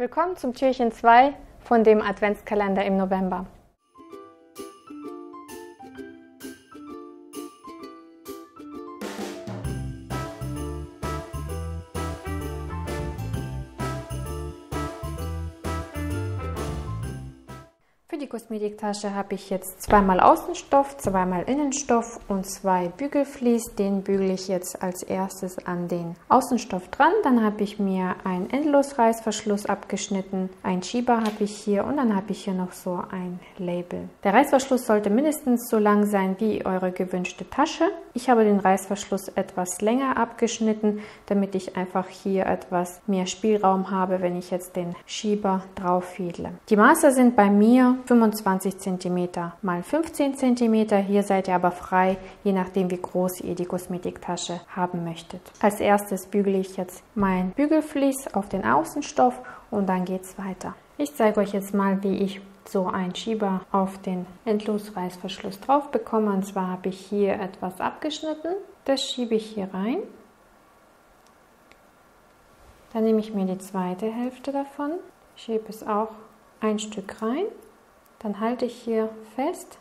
Willkommen zum Türchen 2 von dem Adventskalender im November. Für die Kosmetiktasche habe ich jetzt zweimal Außenstoff, zweimal Innenstoff und zwei Bügelvlies. Den bügele ich jetzt als erstes an den Außenstoff dran. Dann habe ich mir einen Endlosreißverschluss abgeschnitten, einen Schieber habe ich hier und dann habe ich hier noch so ein Label. Der Reißverschluss sollte mindestens so lang sein wie eure gewünschte Tasche. Ich habe den Reißverschluss etwas länger abgeschnitten, damit ich einfach hier etwas mehr Spielraum habe, wenn ich jetzt den Schieber drauf fiedle. Die Maße sind bei mir 25 cm mal 15 cm. Hier seid ihr aber frei, je nachdem wie groß ihr die Kosmetiktasche haben möchtet. Als erstes bügele ich jetzt mein Bügelvlies auf den Außenstoff und dann geht es weiter. Ich zeige euch jetzt mal, wie ich so einen Schieber auf den Endlosreißverschluss drauf bekomme. Und zwar habe ich hier etwas abgeschnitten. Das schiebe ich hier rein. Dann nehme ich mir die zweite Hälfte davon, schiebe es auch ein Stück rein. Dann halte ich hier fest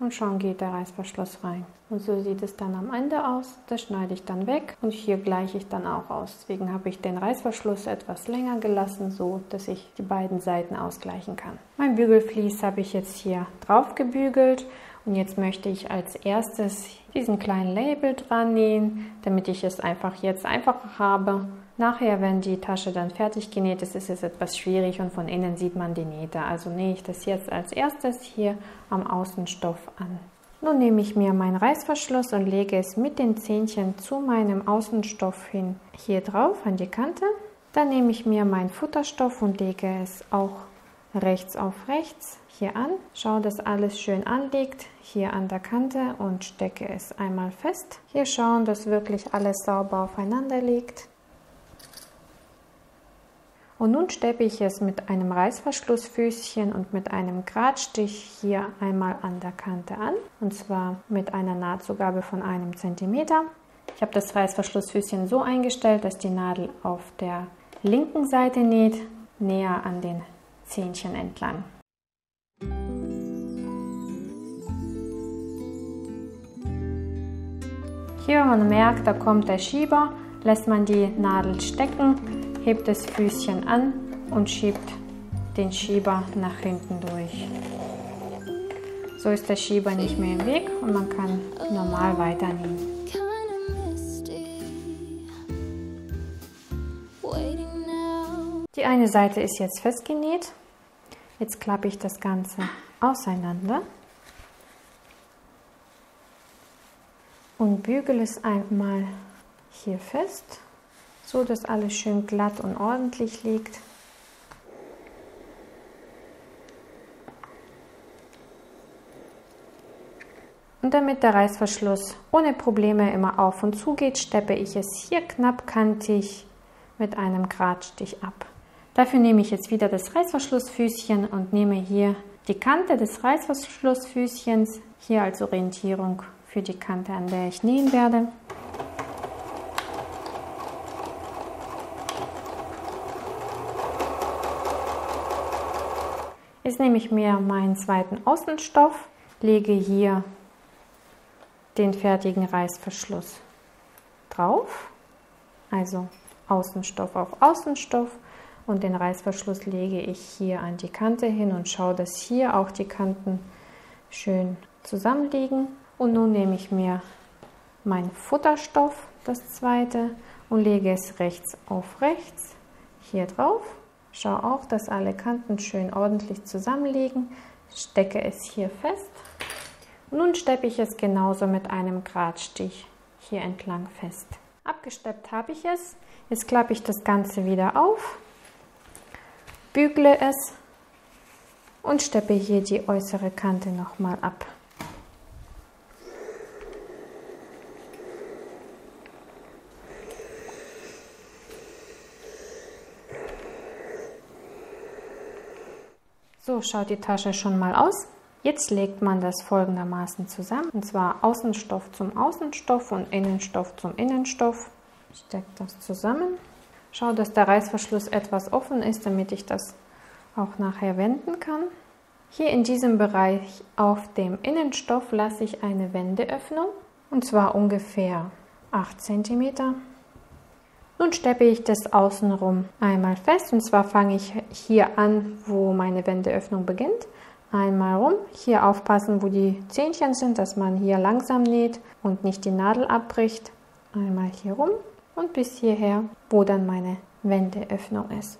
und schon geht der Reißverschluss rein. Und so sieht es dann am Ende aus. Das schneide ich dann weg und hier gleiche ich dann auch aus. Deswegen habe ich den Reißverschluss etwas länger gelassen, so dass ich die beiden Seiten ausgleichen kann. Mein Bügelvlies habe ich jetzt hier drauf gebügelt und jetzt möchte ich als erstes diesen kleinen Label dran nähen, damit ich es einfach jetzt einfacher habe. Nachher, wenn die Tasche dann fertig genäht ist, ist es etwas schwierig und von innen sieht man die Nähte. Also nähe ich das jetzt als erstes hier am Außenstoff an. Nun nehme ich mir meinen Reißverschluss und lege es mit den Zähnchen zu meinem Außenstoff hin, hier drauf an die Kante. Dann nehme ich mir meinen Futterstoff und lege es auch rechts auf rechts hier an. Schau, dass alles schön anliegt hier an der Kante und stecke es einmal fest. Hier schauen, dass wirklich alles sauber aufeinander liegt. Und nun steppe ich es mit einem Reißverschlussfüßchen und mit einem Gradstich hier einmal an der Kante an. Und zwar mit einer Nahtzugabe von 1 cm. Ich habe das Reißverschlussfüßchen so eingestellt, dass die Nadel auf der linken Seite näht, näher an den Zähnchen entlang. Hier, wenn man merkt, da kommt der Schieber, lässt man die Nadel stecken. Hebt das Füßchen an und schiebt den Schieber nach hinten durch. So ist der Schieber nicht mehr im Weg und man kann normal weiternähen. Die eine Seite ist jetzt festgenäht. Jetzt klappe ich das Ganze auseinander und bügele es einmal hier fest, so dass alles schön glatt und ordentlich liegt. Und damit der Reißverschluss ohne Probleme immer auf und zu geht, steppe ich es hier knappkantig mit einem Gradstich ab. Dafür nehme ich jetzt wieder das Reißverschlussfüßchen und nehme hier die Kante des Reißverschlussfüßchens, hier als Orientierung für die Kante, an der ich nähen werde. Jetzt nehme ich mir meinen zweiten Außenstoff, lege hier den fertigen Reißverschluss drauf, also Außenstoff auf Außenstoff, und den Reißverschluss lege ich hier an die Kante hin und schaue, dass hier auch die Kanten schön zusammenliegen. Und nun nehme ich mir meinen Futterstoff, das zweite, und lege es rechts auf rechts hier drauf. Schau auch, dass alle Kanten schön ordentlich zusammenliegen, stecke es hier fest. Nun steppe ich es genauso mit einem Gradstich hier entlang fest. Abgesteppt habe ich es, jetzt klappe ich das Ganze wieder auf, bügle es und steppe hier die äußere Kante nochmal ab. So schaut die Tasche schon mal aus. Jetzt legt man das folgendermaßen zusammen, und zwar Außenstoff zum Außenstoff und Innenstoff zum Innenstoff. Steckt das zusammen Schau, dass der Reißverschluss etwas offen ist, damit ich das auch nachher wenden kann. Hier in diesem Bereich auf dem Innenstoff lasse ich eine Wendeöffnung, und zwar ungefähr 8 cm. Nun steppe ich das außenrum einmal fest, und zwar fange ich hier an, wo meine Wendeöffnung beginnt. Einmal rum, hier aufpassen, wo die Zähnchen sind, dass man hier langsam näht und nicht die Nadel abbricht. Einmal hier rum und bis hierher, wo dann meine Wendeöffnung ist.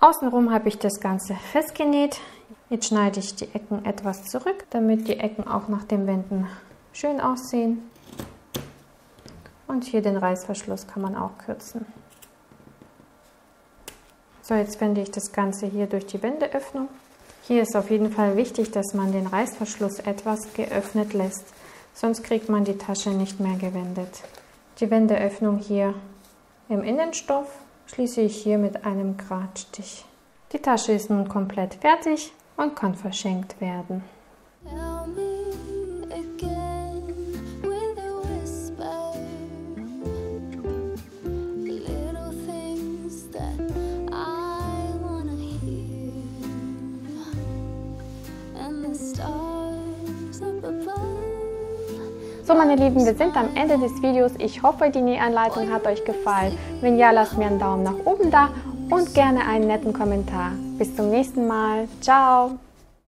Außenrum habe ich das Ganze festgenäht. Jetzt schneide ich die Ecken etwas zurück, damit die Ecken auch nach dem Wenden schön aussehen. Und hier den Reißverschluss kann man auch kürzen. So, jetzt wende ich das Ganze hier durch die Wendeöffnung. Hier ist auf jeden Fall wichtig, dass man den Reißverschluss etwas geöffnet lässt, sonst kriegt man die Tasche nicht mehr gewendet. Die Wendeöffnung hier im Innenstoff schließe ich hier mit einem Geradstich. Die Tasche ist nun komplett fertig und kann verschenkt werden. So, meine Lieben, wir sind am Ende des Videos. Ich hoffe, die Nähanleitung hat euch gefallen. Wenn ja, lasst mir einen Daumen nach oben da und gerne einen netten Kommentar. Bis zum nächsten Mal. Ciao!